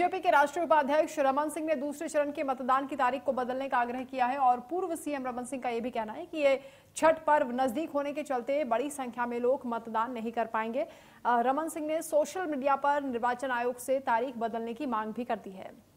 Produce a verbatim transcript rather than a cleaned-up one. JP के राष्ट्रीय उपाध्यक्ष रमन सिंह ने दूसरे चरण के मतदान की तारीख को बदलने का आग्रह किया है और पूर्व सीएम रमन सिंह का यह भी कहना है कि ये छठ पर्व नजदीक होने के चलते बड़ी संख्या में लोग मतदान नहीं कर पाएंगे। रमन सिंह ने सोशल मीडिया पर निर्वाचन आयोग से तारीख बदलने की मांग भी कर दी है।